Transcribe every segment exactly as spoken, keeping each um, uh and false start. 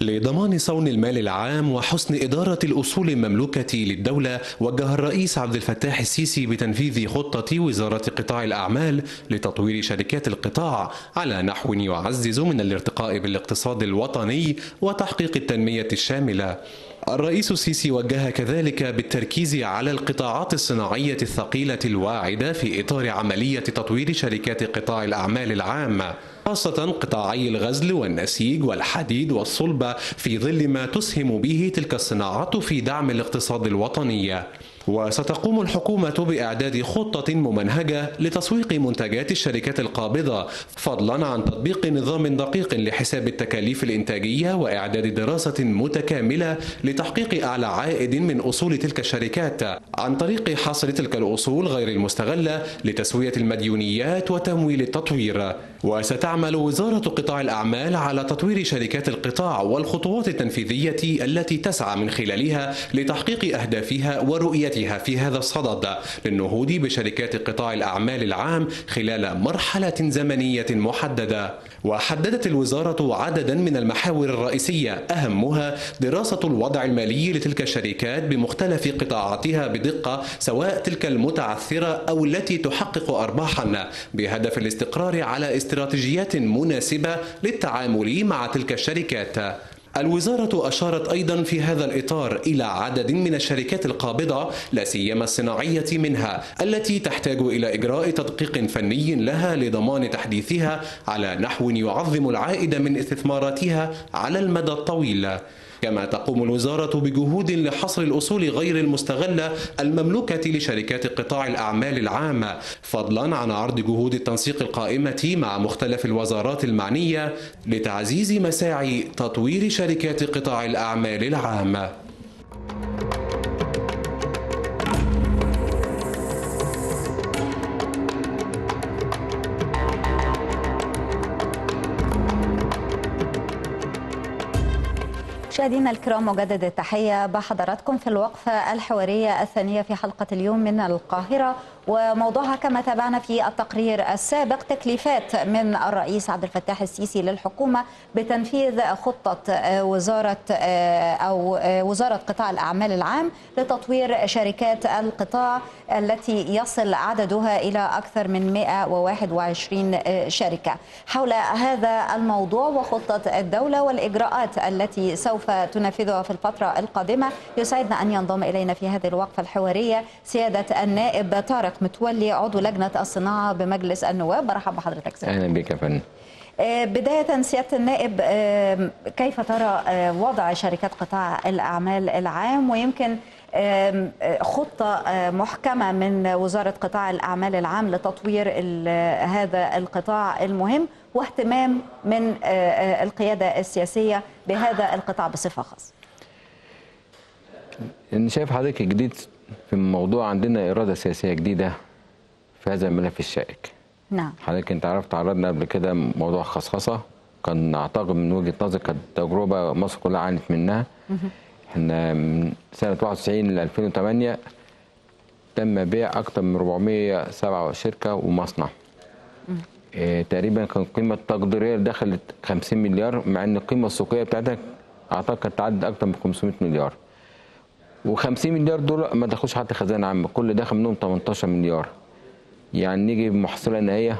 لضمان صون المال العام وحسن إدارة الأصول المملوكة للدولة، وجه الرئيس عبد الفتاح السيسي بتنفيذ خطة وزارة قطاع الأعمال لتطوير شركات القطاع على نحو يعزز من الارتقاء بالاقتصاد الوطني وتحقيق التنمية الشاملة. الرئيس السيسي وجه كذلك بالتركيز على القطاعات الصناعية الثقيلة الواعدة في إطار عملية تطوير شركات قطاع الأعمال العامة، خاصة قطاعي الغزل والنسيج والحديد والصلبة، في ظل ما تسهم به تلك الصناعات في دعم الاقتصاد الوطني. وستقوم الحكومة بإعداد خطة ممنهجة لتسويق منتجات الشركات القابضة، فضلا عن تطبيق نظام دقيق لحساب التكاليف الإنتاجية وإعداد دراسة متكاملة لتحقيق أعلى عائد من أصول تلك الشركات عن طريق حصر تلك الأصول غير المستغلة لتسوية المديونيات وتمويل التطوير. وستعمل وزارة قطاع الأعمال على تطوير شركات القطاع والخطوات التنفيذية التي تسعى من خلالها لتحقيق أهدافها ورؤيتها في هذا الصدد، للنهوض بشركات قطاع الأعمال العام خلال مرحلة زمنية محددة. وحددت الوزارة عددا من المحاور الرئيسية، أهمها دراسة الوضع المالي لتلك الشركات بمختلف قطاعاتها بدقة، سواء تلك المتعثرة أو التي تحقق أرباحا، بهدف الاستقرار على استراتيجيات مناسبة للتعامل مع تلك الشركات. الوزارة أشارت أيضا في هذا الإطار إلى عدد من الشركات القابضة، لا سيما الصناعية منها، التي تحتاج إلى إجراء تدقيق فني لها لضمان تحديثها على نحو يعظم العائد من استثماراتها على المدى الطويل. كما تقوم الوزارة بجهود لحصر الأصول غير المستغلة المملوكة لشركات قطاع الأعمال العامة، فضلا عن عرض جهود التنسيق القائمة مع مختلف الوزارات المعنية لتعزيز مساعي تطوير شركات قطاع الأعمال العامة. مشاهدينا الكرام، مجدد التحية بحضراتكم في الوقفة الحوارية الثانية في حلقة اليوم من القاهرة، وموضوعها كما تابعنا في التقرير السابق تكليفات من الرئيس عبد الفتاح السيسي للحكومة بتنفيذ خطة وزارة أو وزارة قطاع الأعمال العام لتطوير شركات القطاع التي يصل عددها إلى أكثر من مئة وواحد وعشرين شركة. حول هذا الموضوع وخطة الدولة والإجراءات التي سوف تنفذها في الفترة القادمة، يسعدنا أن ينضم إلينا في هذه الوقفة الحوارية سيادة النائب طارق متولي، عضو لجنة الصناعة بمجلس النواب. مرحبا بحضرتك سيادة. أهلا بك يا فندم. بداية سيادة النائب، كيف ترى وضع شركات قطاع الأعمال العام، ويمكن خطة محكمة من وزارة قطاع الأعمال العام لتطوير هذا القطاع المهم، واهتمام من القيادة السياسية بهذا القطاع بصفة خاصة؟ أنا شايف حضرتك جديد في الموضوع، عندنا إرادة سياسية جديدة في هذا الملف الشائك. نعم. حضرتك أنت عرفت عرضنا قبل كده موضوع خصخصة، كان أعتقد من وجهة نظري كانت تجربة مصر كلها عانت منها. احنا من سنة واحد وتسعين ل ألفين وثمانية تم بيع أكثر من أربعمئة وسبعة وعشرين شركة ومصنع. اه تقريبا كان القيمة التقديرية دخلت خمسين مليار، مع أن القيمة السوقية بتاعتها أعتقد كانت تعدي أكثر من خمسمئة مليار. و50 مليار دول ما دخلوش حتى خزانة عامة، كل دخل منهم ثمانية عشر مليار. يعني نيجي بمحصلة نهائية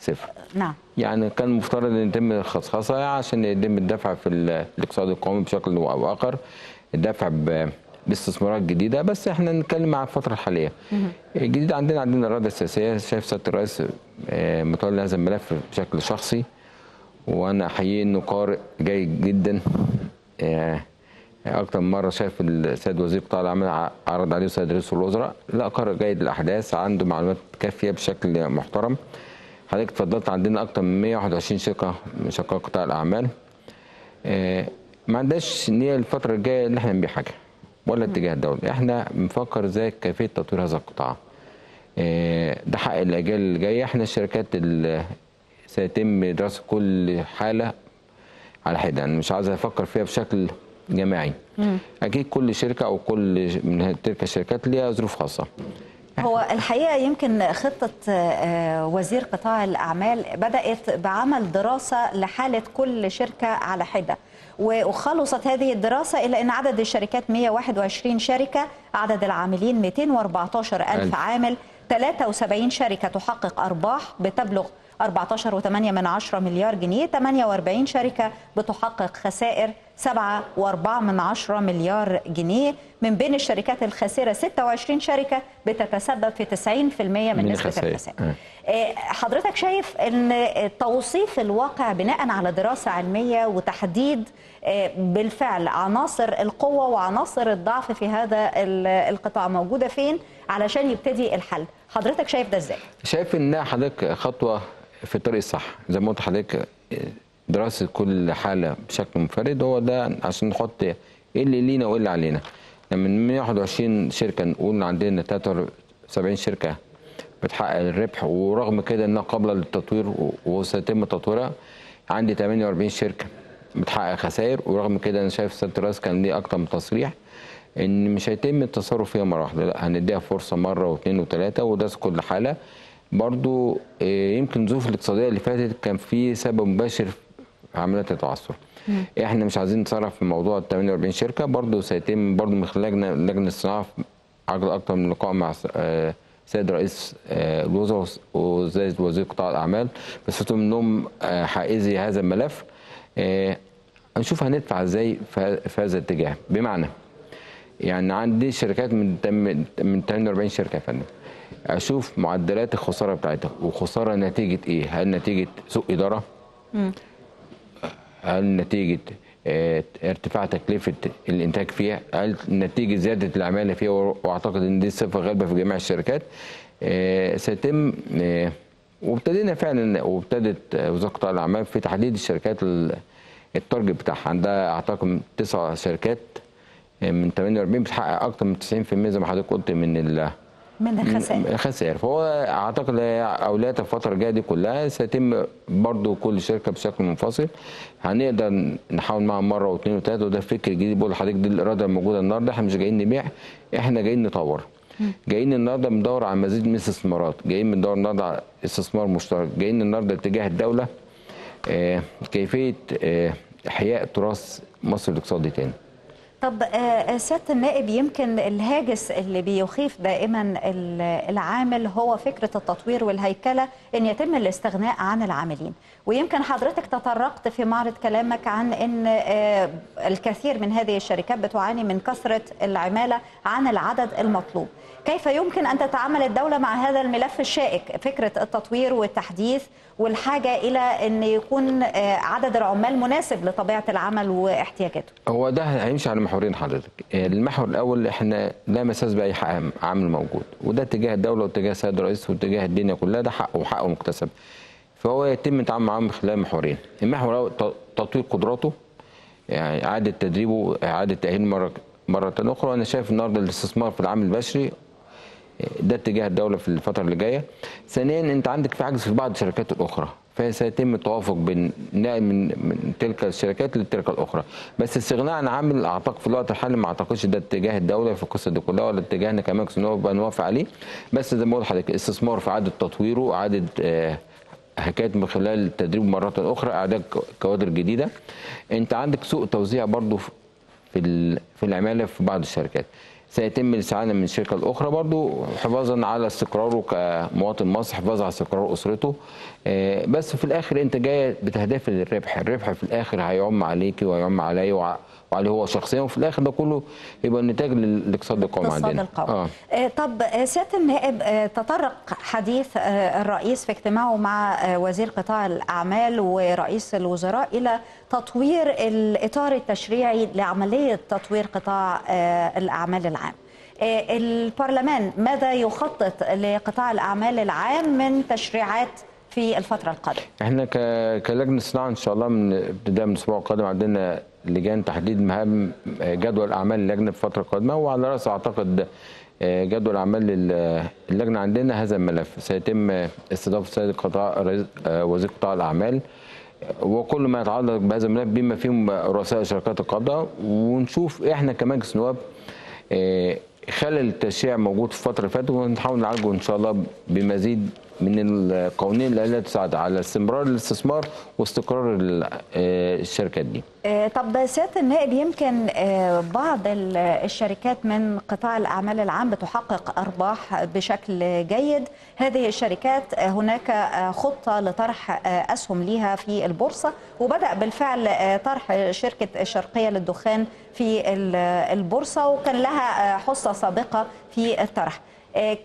صفر. نعم. يعني كان مفترض ان يتم الخصخصه عشان يتم الدفع في الاقتصاد القومي بشكل او اخر، الدفع باستثمارات جديده، بس احنا نتكلم عن الفتره الحاليه. الجديد عندنا عندنا اراده سياسيه، شايف سياده الرئيس متولي هذا الملف بشكل شخصي، وانا احييه انه قارئ جيد جدا. اكتر من مره شاف السيد وزير قطاع الاعمال عرض عليه السيد رئيس الوزراء، لا قارئ جيد للاحداث، عنده معلومات كافيه بشكل محترم. حضرتك اتفضلت عندنا اكتر من مئة وواحد وعشرين شركه من شركات قطاع الاعمال. آه ما عندناش نيه الفتره الجايه ان احنا نبيع حاجه ولا اتجاه الدوله، احنا بنفكر ازاي كيفيه تطوير هذا القطاع. آه ده حق الاجيال اللي جايه، احنا الشركات اللي سيتم دراسه كل حاله على حده، يعني مش عايز افكر فيها بشكل جماعي. اكيد كل شركه او كل من تلك الشركات ليها ظروف خاصه. هو الحقيقة يمكن خطة وزير قطاع الأعمال بدأت بعمل دراسة لحالة كل شركة على حدة، وخلصت هذه الدراسة إلى أن عدد الشركات مئة وواحد وعشرين شركة، عدد العاملين مئتين وأربعة عشر ألف عامل، ثلاثة وسبعين شركة تحقق أرباح بتبلغ أربعة عشر فاصلة ثمانية مليار جنيه، ثمانية وأربعين شركة بتحقق خسائر سبعة فاصلة أربعة مليار جنيه. من بين الشركات الخاسرة ستة وعشرين شركة بتتسبب في تسعين بالمئة من, من نسبة الخسائر. أه. حضرتك شايف أن توصيف الواقع بناء على دراسة علمية وتحديد بالفعل عناصر القوة وعناصر الضعف في هذا القطاع موجودة فين علشان يبتدي الحل، حضرتك شايف ده ازاي؟ شايف انها حضرتك خطوة في الطريق الصح، زي ما قلت لحضرتك دراسة كل حالة بشكل منفرد هو ده عشان نحط ايه اللي لينا وايه اللي علينا. لما من مئة وواحد وعشرين شركة نقول عندنا ثلاثة وسبعين شركة بتحقق الربح ورغم كده انها قابلة للتطوير وسيتم تطويرها، عندي ثمانية وأربعين شركة بتحقق خسائر ورغم كده انا شايف سياده الرئيس كان ليه اكتر من تصريح ان مش هيتم التصرف فيها مره واحده، لا هنديها فرصه مره واثنين وثلاثه وده في كل حاله. برضو يمكن الظروف الاقتصاديه اللي فاتت كان في سبب مباشر في عمليات التعثر. احنا مش عايزين نتصرف في موضوع ال ثمانية وأربعين شركه، برضو سيتم برضو من خلال لجنه لجنه الصناعه عقد اكتر من لقاء مع سيد رئيس الوزراء وزير وزير قطاع الاعمال بصفتهم انهم حائزي هذا الملف. آه نشوف هندفع ازاي في هذا الاتجاه، بمعنى يعني عندي شركات من من ثمانية وأربعين شركه يا فندم، اشوف معدلات الخساره بتاعتها وخساره نتيجه ايه؟ هل نتيجه سوء اداره؟ امم هل نتيجه آه ارتفاع تكلفه الانتاج فيها؟ هل نتيجه زياده العماله فيها؟ واعتقد ان دي صفه غالبه في جميع الشركات. آه سيتم آه وابتدينا فعلا وابتدت وزاره قطاع الاعمال في تحديد الشركات التارجت بتاعها، عندها اعتقد تسع شركات من ثمانية وأربعين بتحقق اكثر من تسعين بالمئة زي ما حضرتك قلت من من الخسائر الخسائر فهو اعتقد اولوياتها الفتره الجايه دي كلها سيتم برضو كل شركه بشكل منفصل، هنقدر نحاول معها مره واثنين وثلاثه وده فكر جديد بقول لحضرتك دي الاراده الموجوده النهارده، احنا مش جايين نبيع، احنا جايين نطور. جايين النهارده بندور على مزيد من الاستثمارات، جايين بندور النهارده على استثمار مشترك، جايين النهارده اتجاه الدوله آه كيفيه آه احياء تراث مصر الاقتصادي تاني. طب آه سياده النائب، يمكن الهاجس اللي بيخيف دائما العامل هو فكره التطوير والهيكله ان يتم الاستغناء عن العاملين، ويمكن حضرتك تطرقت في معرض كلامك عن ان آه الكثير من هذه الشركات بتعاني من كثره العماله عن العدد المطلوب. كيف يمكن أن تتعامل الدولة مع هذا الملف الشائك، فكرة التطوير والتحديث والحاجة إلى أن يكون عدد العمال مناسب لطبيعة العمل واحتياجاته؟ هو ده هيمشي على محورين حضرتك، المحور الأول إحنا لا مساس بأي حق عامل موجود، وده اتجاه الدولة واتجاه السيد الرئيس واتجاه الدنيا كلها، ده حقه وحقه مكتسب، فهو يتم التعامل معاه من خلال محورين، المحور الأول تطوير قدراته، يعني إعادة تدريبه، إعادة تأهيله مرة مرة أخرى. أنا شايف النهارده الاستثمار في العامل البشري ده اتجاه الدوله في الفتره اللي جايه. ثانيا انت عندك في عجز في بعض الشركات الاخرى، فسيتم التوافق بين نقل من, من تلك الشركات لتلك الاخرى، بس الاستغناء عن عامل اعتقد في الوقت الحالي ما اعتقدش ده اتجاه الدوله في القصه دي كلها ولا اتجاهنا كمجلس النواب نوافق عليه، بس زي ما قلت لحضرتك استثمار في اعاده تطويره، اعاده آه حكاية من خلال التدريب مره اخرى، اعداد كوادر جديده. انت عندك سوء توزيع برضه في في العماله في بعض الشركات، سيتم الاستعانه من الشركه الاخرى برضو حفاظا على استقراره كمواطن مصر، حفاظا على استقرار اسرته. بس في الاخر انت جاي بتهدف للربح، الربح في الاخر هيعم عليكي وهيعم عليا وعليه هو شخصيا، وفي الاخر ده كله يبقى النتاج للاقتصاد القومي عندنا. الاقتصاد القومي. آه. طب سياده النائب، تطرق حديث الرئيس في اجتماعه مع وزير قطاع الاعمال ورئيس الوزراء الى تطوير الاطار التشريعي لعمليه تطوير قطاع الاعمال العام. البرلمان ماذا يخطط لقطاع الاعمال العام من تشريعات في الفتره القادمه؟ احنا كلجنه صناعه ان شاء الله من ابتداء من الاسبوع القادم عندنا لجان تحديد مهام جدول اعمال اللجنه في الفتره القادمه، وعلى راس اعتقد جدول اعمال اللجنه عندنا هذا الملف سيتم استضافه سيد قطاع وزير قطاع الاعمال وكل ما يتعلق بهذا الملف بما فيهم رؤساء شركات القاده، ونشوف احنا كمجلس نواب خلل التشريع موجود في الفترة اللي فاتت، ونحاول نعالجه إن شاء الله بمزيد من القوانين اللي لا تساعد على استمرار الاستثمار واستقرار الشركات دي. طب سيادة النائب، يمكن بعض الشركات من قطاع الأعمال العام بتحقق أرباح بشكل جيد، هذه الشركات هناك خطة لطرح أسهم ليها في البورصة، وبدأ بالفعل طرح شركة الشرقية للدخان في البورصة وكان لها حصة سابقة في الطرح.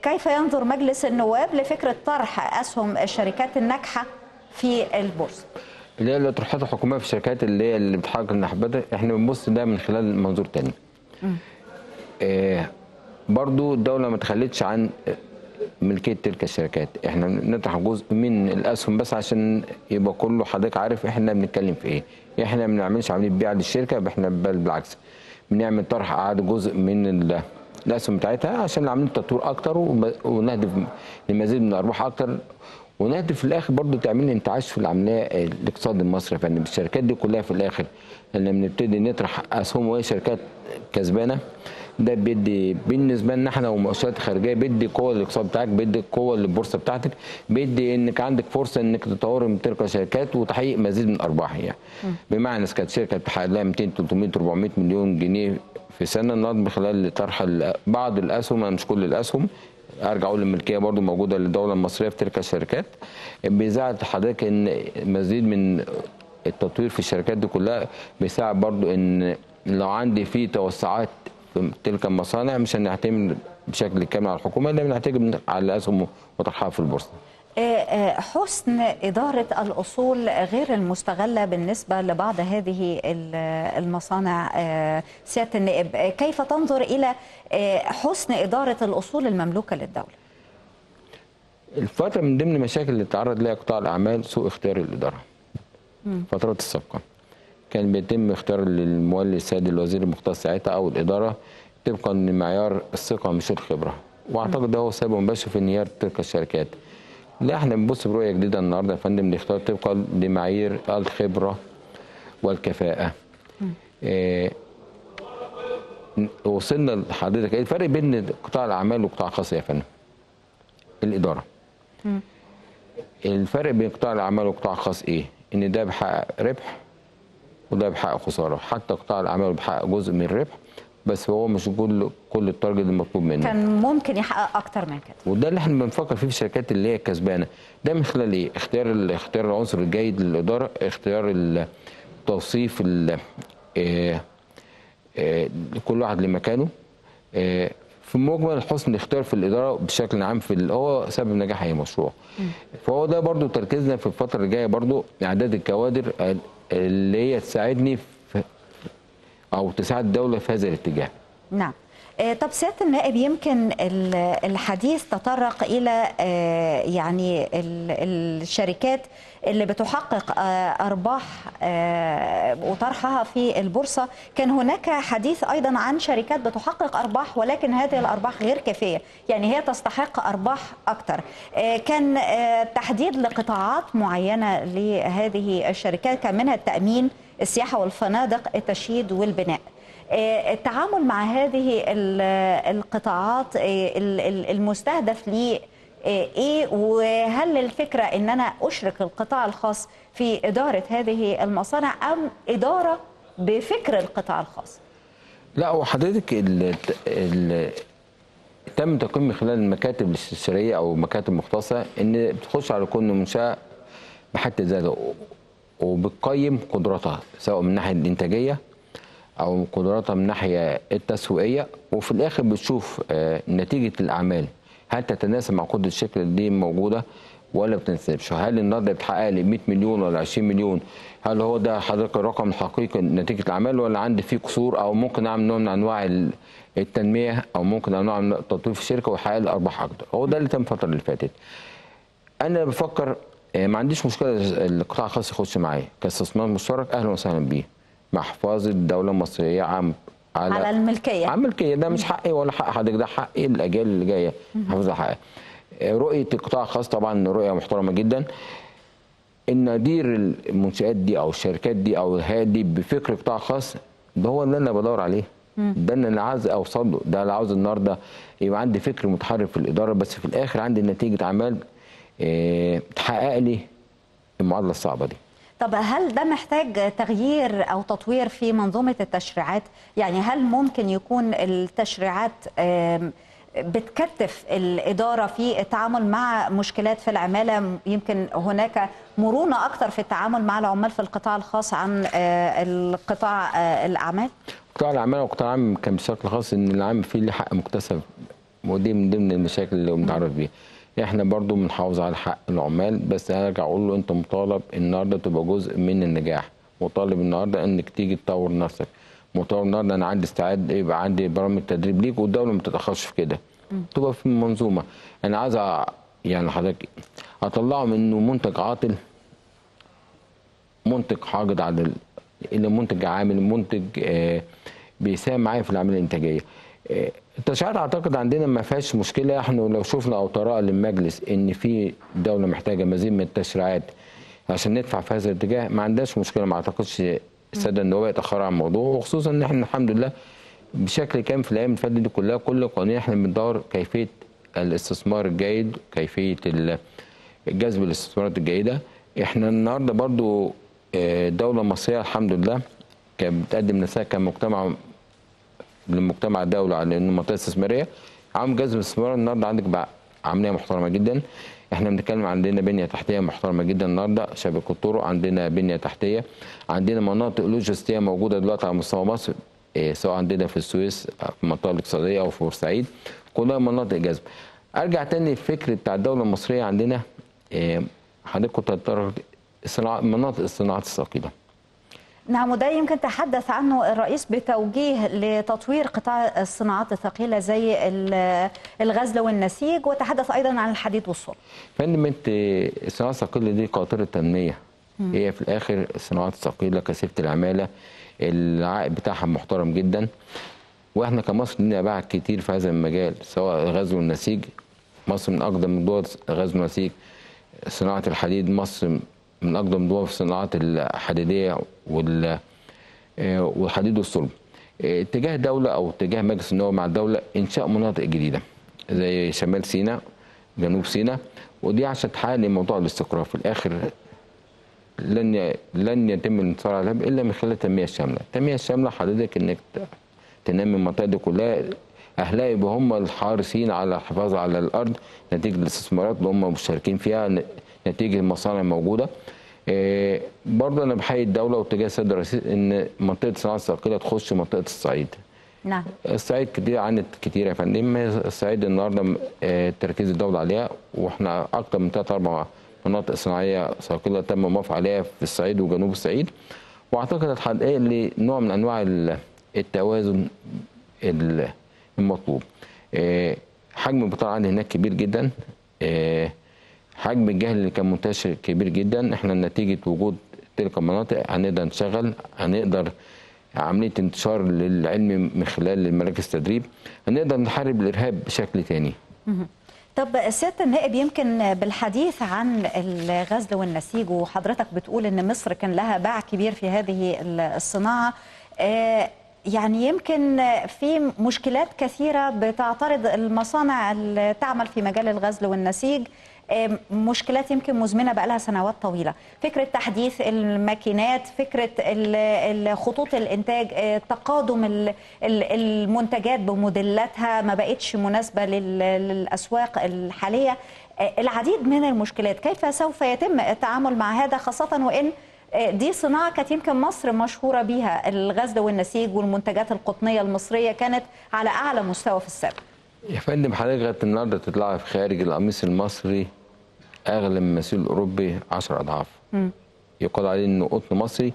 كيف ينظر مجلس النواب لفكرة طرح أسهم الشركات الناجحة في البورصة؟ اللي هي الأطروحات الحكومية في الشركات اللي هي اللي بتحقق النحبة، احنا بنبص ده من خلال منظور تاني. آه برضو الدولة ما تخلتش عن ملكية تلك الشركات، احنا بنطرح جزء من الأسهم بس عشان يبقى كله حضرتك عارف احنا بنتكلم في ايه. احنا ما بنعملش عملية بيع للشركة، احنا بل بالعكس بنعمل طرح إعادة جزء من ال الأسهم بتاعتها عشان عاملين تطوير أكتر ونهدف لمزيد من الأرباح أكتر، ونهدف في الآخر برضو تعمل انتعاش في العملية الاقتصاد المصري. فإن الشركات دي كلها في الآخر لما بنبتدي نطرح أسهم وهي شركات كسبانة، ده بيدي بالنسبة لنا احنا ومؤشرات خارجية، بيدي قوة للاقتصاد بتاعك، بيدي قوة للبورصة بتاعتك، بيدي إنك عندك فرصة إنك تطور من تلك الشركات وتحقيق مزيد من الأرباح. يعني بمعنى إذا كانت شركة بتحقق لها مئتين تلتمية أربعمية مليون جنيه في سنة النهارده من خلال طرح بعض الأسهم، مش كل الأسهم، أرجع أقول الملكية برضو موجودة للدولة المصرية في تلك الشركات، بيساعد حضرتك إن مزيد من التطوير في الشركات دي كلها، بيساعد برضو إن لو عندي في توسعات في تلك المصانع مش هنعتمد بشكل كامل على الحكومة، إنما بنعتمد على الأسهم وطرحها في البورصة. حسن إدارة الأصول غير المستغلة بالنسبة لبعض هذه المصانع، سيادة النائب كيف تنظر إلى حسن إدارة الأصول المملوكة للدولة؟ الفترة من ضمن المشاكل اللي تعرض لها قطاع الأعمال سوء اختيار الإدارة. فترات السابقة كان بيتم اختيار للمولي السيد الوزير المختص ساعتها أو الإدارة طبقا لمعيار الثقة مش الخبرة، وأعتقد ده هو سبب مباشر في انهيار تلك الشركات. لا، احنا بنبص برؤيه جديده النهارده يا فندم، نختار طبقا لمعايير الخبره والكفاءه. اه وصلنا لحضرتك ايه الفرق بين قطاع الاعمال وقطاع الخاص يا فندم؟ الاداره. م. الفرق بين قطاع الاعمال وقطاع الخاص ايه؟ ان ده بيحقق ربح وده بيحقق خساره، حتى قطاع الاعمال بيحقق جزء من الربح بس هو مش كل كل التارجت المطلوب منه، كان ممكن يحقق اكتر من كده. وده اللي احنا بنفكر فيه في الشركات اللي هي كسبانه، ده من خلال ايه؟ اختيار اختيار العنصر الجيد للاداره، اختيار التوصيف اه اه كل واحد لمكانه، اه في مجمل حسن الاختيار في الاداره بشكل عام في هو سبب نجاح اي مشروع. م. فهو ده برضو تركيزنا في الفتره الجايه، برضو اعداد الكوادر اللي هي تساعدني أو تساعد الدولة في هذا الاتجاه. نعم. طب سيادة النائب، يمكن الحديث تطرق إلى يعني الشركات اللي بتحقق أرباح وطرحها في البورصة، كان هناك حديث أيضا عن شركات بتحقق أرباح ولكن هذه الأرباح غير كافية، يعني هي تستحق أرباح أكتر، كان تحديد لقطاعات معينة لهذه الشركات كان منها التأمين، السياحة والفنادق، التشييد والبناء. التعامل مع هذه القطاعات المستهدف ليه ايه؟ وهل الفكرة ان انا اشرك القطاع الخاص في ادارة هذه المصانع ام ادارة بفكر القطاع الخاص؟ لا، وحضرتك ال ال تم تقييم من خلال المكاتب الاستشارية او مكاتب مختصة ان بتخش على كل منشأة بحد ذاته وبتقيم قدراتها سواء من ناحية الانتاجية او قدراتها من ناحية التسويقية، وفي الاخر بتشوف نتيجة الاعمال هل تتناسب مع قدرة الشركة دي موجودة ولا بتناسبش، هل النهارده بتحقق لي مئة مليون ولا عشرين مليون، هل هو ده حضرتك الرقم الحقيقي نتيجة الاعمال ولا عندي فيه قصور، او ممكن اعمل نوع من انواع التنمية او ممكن اعمل نوع من التطوير في الشركة ويحقق لي ارباح اكتر. هو ده اللي تم الفترة اللي فاتت. انا بفكر ما عنديش مشكله القطاع الخاص يخش معايا كاستثمار مشترك، اهلا وسهلا بيه مع حفاظه الدوله المصريه عم على على الملكيه، على الملكيه ده مش حقي ولا حق حضرتك، ده حق الاجيال اللي جايه حافظها حقها. رؤيه القطاع الخاص طبعا رؤيه محترمه جدا، ان ادير المنشات دي او الشركات دي او الهيئات دي بفكر قطاع خاص، ده هو اللي انا بدور عليه. ده اللي انا عايز اوصل له، ده اللي عاوز النهارده يبقى عندي فكر متحرك في الاداره، بس في الاخر عندي نتيجه اعمال اه تحقق لي المعادله الصعبه دي. طب هل ده محتاج تغيير أو تطوير في منظومة التشريعات؟ يعني هل ممكن يكون التشريعات بتكتف الإدارة في التعامل مع مشكلات في العمالة؟ يمكن هناك مرونة أكتر في التعامل مع العمال في القطاع الخاص عن القطاع الأعمال؟ قطاع الأعمال وقطاع العام كمثال خاص، إن العام فيه له حق مكتسب، ودي من ضمن المشاكل اللي بنتعرض بيها. احنا برضو بنحافظ على حق العمال، بس هرجع اقول له انت مطالب النهارده تبقى جزء من النجاح، مطالب النهارده انك تيجي تطور نفسك، مطالب النهارده انا عندي استعداد يبقى عندي برامج تدريب ليك، والدوله ما تتاخرش في كده، تبقى في المنظومه. انا عايز يعني حضرتك اطلعه من انه منتج عاطل، منتج حاقد على الى منتج عامل، منتج آه بيساهم معايا في العمليه الانتاجيه. التشريعات اعتقد عندنا ما فيهاش مشكله، احنا لو شفنا او طرأ للمجلس ان في دوله محتاجه مزيد من التشريعات عشان ندفع في هذا الاتجاه، ما عندناش مشكله، ما اعتقدش الساده النواب يتاخروا عن الموضوع، وخصوصا ان احنا الحمد لله بشكل كامل في الايام اللي فاتت دي كلها كل قانون احنا بندور كيفيه الاستثمار الجيد، كيفيه جذب الاستثمارات الجيده. احنا النهارده برضو دوله مصريه الحمد لله كانت بتقدم نفسها كمجتمع للمجتمع الدولي على انه منطقه استثماريه، عام جذب الاستثمار النهارده عندك بقى عمليه محترمه جدا. احنا بنتكلم عندنا بنيه تحتيه محترمه جدا النهارده، شبكه الطرق عندنا، بنيه تحتيه عندنا، مناطق لوجستيه موجوده دلوقتي على مستوى مصر، إيه سواء عندنا في السويس في المنطقه الاقتصاديه او في بورسعيد، كلها مناطق جذب. ارجع تاني الفكر بتاع الدوله المصريه عندنا، إيه حضرتك كنت الصناعه، مناطق الصناعات الثقيله. نعم، وده يمكن تحدث عنه الرئيس بتوجيه لتطوير قطاع الصناعات الثقيله زي الغزل والنسيج، وتحدث ايضا عن الحديد والصلب. فندم انت الصناعات الثقيله دي قاطره تنميه، هي في الاخر الصناعات الثقيله كثيفه العماله، العائد بتاعها محترم جدا، واحنا كمصر لنا باع كتير في هذا المجال، سواء الغزل والنسيج، مصر من اقدم من دول الغزل والنسيج، صناعه الحديد مصر من اقدم دول في الصناعات الحديديه وال والحديد والصلب. اتجاه دوله او اتجاه مجلس النواب مع الدوله انشاء مناطق جديده زي شمال سيناء، جنوب سيناء، ودي عشان تحقق موضوع الاستقرار. في الاخر لن لن يتم الانتصار عليها الا من خلال التنميه الشامله. التنميه الشامله حضرتك انك تنمي المنطقه دي كلها، اهلها يبقى هم الحارسين على الحفاظ على الارض نتيجه الاستثمارات اللي هم مشاركين فيها، نتيجه المصانع الموجوده. إيه برضه انا بحيي الدوله واتجاه السيد الرئيس ان منطقه الصناعه الثقيله تخش منطقه الصعيد. نعم. الصعيد كتير عانت كتير يا فندم، الصعيد النهارده آه تركيز الدوله عليها، واحنا اكثر من ثلاث اربع مناطق صناعيه ثقيله تم موافقه عليها في الصعيد وجنوب الصعيد، واعتقد هتحقق لي نوع من انواع التوازن المطلوب. إيه حجم البطاله عندي هناك كبير جدا، إيه حجم الجهل اللي كان منتشر كبير جدا، احنا نتيجه وجود تلك المناطق هنقدر نشغل، هنقدر عمليه انتشار للعلم من خلال مراكز التدريب، هنقدر نحارب الارهاب بشكل تاني. طب سياده النائب، يمكن بالحديث عن الغزل والنسيج، وحضرتك بتقول ان مصر كان لها باع كبير في هذه الصناعه، اه يعني يمكن في مشكلات كثيره بتعترض المصانع اللي تعمل في مجال الغزل والنسيج، مشكلات يمكن مزمنه بقى لها سنوات طويله، فكره تحديث الماكينات، فكره خطوط الانتاج، تقادم المنتجات بموديلاتها ما بقتش مناسبه للاسواق الحاليه، العديد من المشكلات. كيف سوف يتم التعامل مع هذا، خاصه وان دي صناعه كانت يمكن مصر مشهوره بيها، الغزل والنسيج والمنتجات القطنيه المصريه كانت على اعلى مستوى في السابق؟ يا فندم حضرتك النهارده تطلع في خارج، القميص المصري اغلى من المثيل الاوروبي عشر اضعاف. امم يقال عليه انه قطن مصري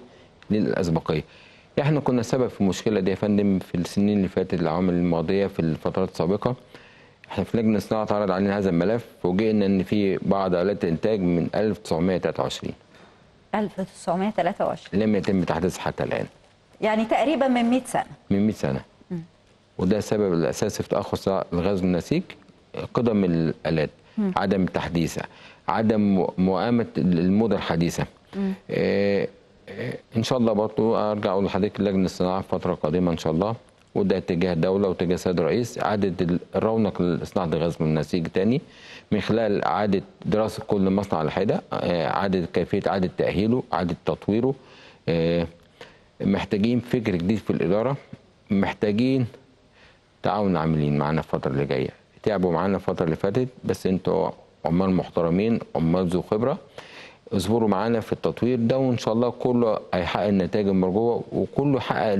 للاسبقيه. احنا كنا سبب في المشكله دي يا فندم في السنين اللي فاتت، العوامل الماضيه في الفترات السابقه. احنا في لجنه الصناعه اتعرض علينا هذا الملف، وجئنا ان في بعض الات الانتاج من ألف وتسعمائة وثلاثة وعشرين. ألف وتسعمائة وثلاثة وعشرين لم يتم تحديثها حتى الان. يعني تقريبا من مئة سنه. من مئة سنه. وده السبب الاساسي في تاخر الغزل والنسيج، قدم الالات، م. عدم التحديث، عدم موائمه الموضه الحديثه. إيه إيه ان شاء الله برضو ارجع اقول لحضرتك لجنه الصناعه فتره قادمه ان شاء الله وده تجاه دوله وتجاه سيد الرئيس، اعاده الرونق لصناعه الغاز من النسيج تاني من خلال اعاده دراسه كل مصنع على حده، اعاده كيفيه اعاده تاهيله، اعاده تطويره. محتاجين فكر جديد في الاداره، محتاجين تعاون عاملين معانا الفتره اللي جايه، تعبوا معانا الفتره اللي فاتت بس انتوا عمال محترمين، عمال ذو خبره، اصبروا معانا في التطوير ده وان شاء الله كله هيحقق النتائج المرجوه وكله يحقق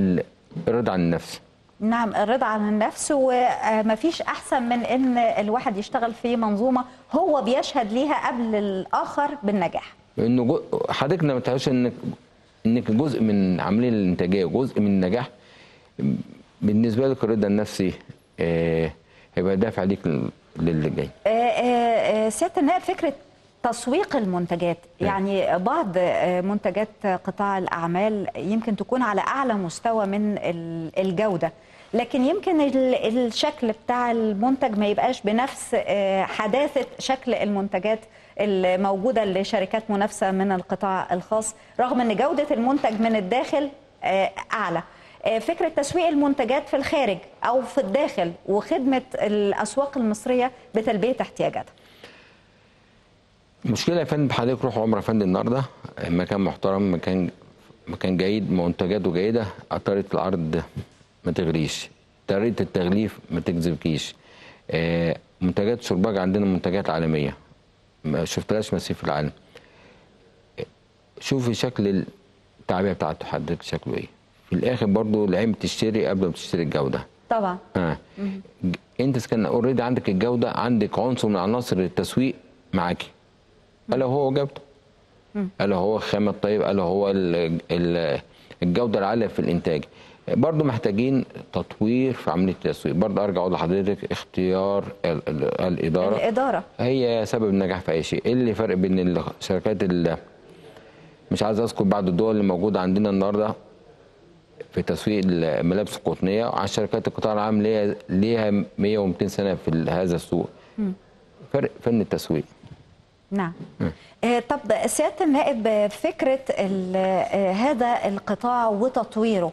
الرضا عن النفس. نعم، الرضا عن النفس، ومفيش احسن من ان الواحد يشتغل في منظومه هو بيشهد ليها قبل الاخر بالنجاح. انه حضرتك ما تنساش انك انك جزء من عاملين الانتاجيه وجزء من النجاح. بالنسبه لك الرضا النفسي آه هيبقى دافع ليك للي جاي. آه آه سياده النائب، فكره تسويق المنتجات، يعني بعض منتجات قطاع الأعمال يمكن تكون على أعلى مستوى من الجودة، لكن يمكن الشكل بتاع المنتج ما يبقاش بنفس حداثة شكل المنتجات الموجودة لشركات منافسة من القطاع الخاص، رغم أن جودة المنتج من الداخل أعلى. فكرة تسويق المنتجات في الخارج أو في الداخل وخدمة الأسواق المصرية بتلبية احتياجاتها. مشكلة يا فندم، حضرتك روح عمرة يا فندم النهارده، مكان محترم، مكان مكان جيد، منتجاته جيدة، طريقة العرض ما تغريش، طريقة التغليف ما تجذبكيش. منتجات سرباج عندنا منتجات عالمية ما شفتلاش مثيل في العالم. شوفي شكل التعبئة بتاعته حضرتك شكله ايه؟ في الآخر برضه العين بتشتري قبل ما تشتري الجودة. طبعا. اه انت كان اوريدي عندك الجودة، عندك عنصر من عناصر التسويق معاكي. ألا هو جودته، ألا هو الخامة الطيب، ألا هو الجودة العالية في الإنتاج. برضو محتاجين تطوير في عملية التسويق. برضو أرجع أقول لحضرتك اختيار الإدارة الإدارة هي سبب النجاح في أي شيء. إيه اللي فرق بين الشركات اللي مش عايز أذكر بعض الدول اللي موجودة عندنا النهاردة في تسويق الملابس القطنية وعن شركات القطاع العام ليها ليها مئة ومئتين سنة في هذا السوق؟ فرق فن التسويق. نعم. طب سيادة النائب، فكرة هذا القطاع وتطويره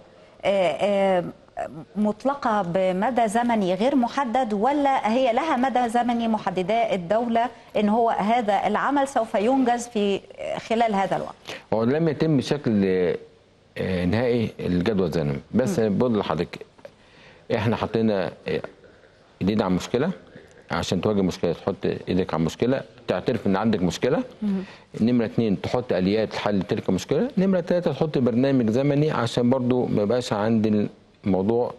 مطلقة بمدى زمني غير محدد، ولا هي لها مدى زمني محددة الدولة إن هو هذا العمل سوف ينجز في خلال هذا الوقت؟ هو لم يتم بشكل نهائي الجدول الزمني، بس بقول لحضرتك إحنا حطينا إيدينا على المشكلة. عشان تواجه مشكله تحط ايدك على المشكله، تعترف ان عندك مشكله. نمره اتنين تحط اليات لحل تلك المشكله. نمره تلاته تحط برنامج زمني عشان برضو ما يبقاش عند الموضوع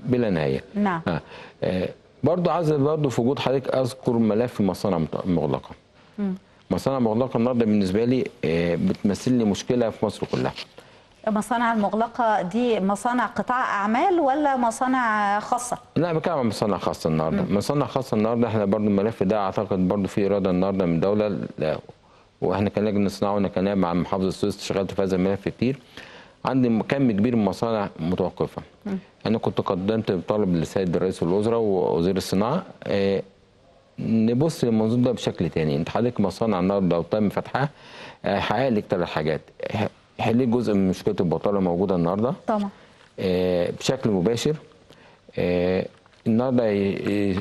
بلا نهايه. نعم. آه. آه. برضو عايز برضو في وجود حضرتك اذكر ملف مصانع مغلقه. مم. مصانع مغلقه النهارده بالنسبه لي آه بتمثل لي مشكله في مصر كلها. المصانع المغلقه دي مصانع قطاع اعمال ولا مصانع خاصه؟ لا، بتكلم عن مصانع خاصه النهارده. مم. مصانع خاصه النهارده احنا برضو الملف ده اعتقد برضو في اراده النهارده من الدوله، واحنا كلجنه صناعه وانا كنائب مع محافظه السويس اشتغلت في هذا الملف كتير. عندي كم كبير من المصانع متوقفه. مم. انا كنت قدمت طلب للسيد رئيس الوزراء ووزير الصناعه آه نبص للمنظور ده بشكل تاني. انت حضرتك مصانع النهارده وتم فتحها هيحقق لك ثلاث حاجات. يحل جزء من مشكله البطاله موجوده النهارده طبعا آه بشكل مباشر. آه النهارده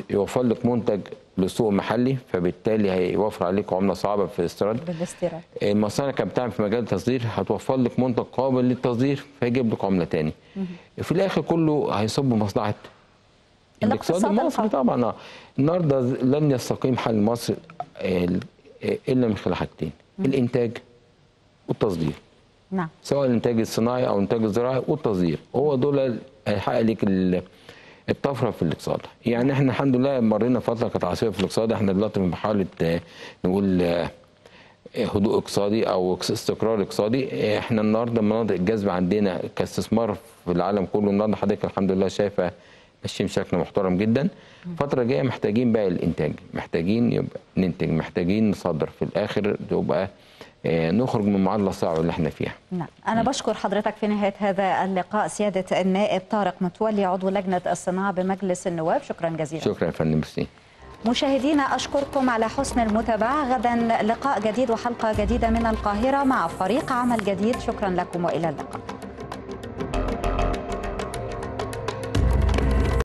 يوفر لك منتج للسوق المحلي، فبالتالي هيوفر عليك عمله صعبه في الاستيراد. المصانع كانت بتعمل في مجال التصدير، هتوفر لك منتج قابل للتصدير فيجيب لك عمله ثاني. في الاخر كله هيصب مصلحه الاقتصاد المصري طبعا. اه النهارده لن يستقيم حال مصر الا من خلال حاجتين: الانتاج والتصدير. نعم. سواء الانتاج الصناعي او الانتاج الزراعي والتصدير، هو دول هيحقق لك الطفره في الاقتصاد. يعني احنا الحمد لله مرينا فتره كانت عاصفه في الاقتصاد، احنا دلوقتي في مرحله نقول هدوء اقتصادي او استقرار اقتصادي. احنا النهارده مناطق الجذب عندنا كاستثمار في العالم كله النهارده حضرتك الحمد لله شايفه ماشيين بشكل محترم جدا. الفتره الجايه محتاجين بقى الانتاج، محتاجين يبقى ننتج، محتاجين نصدر، في الاخر تبقى نخرج من المعادله الصعبه اللي احنا فيها. نعم، انا بشكر حضرتك في نهايه هذا اللقاء سياده النائب طارق متولي عضو لجنه الصناعه بمجلس النواب، شكرا جزيلا. شكرا يا فندم. ميرسي. مشاهدينا، اشكركم على حسن المتابعه، غدا لقاء جديد وحلقه جديده من القاهره مع فريق عمل جديد. شكرا لكم والى اللقاء.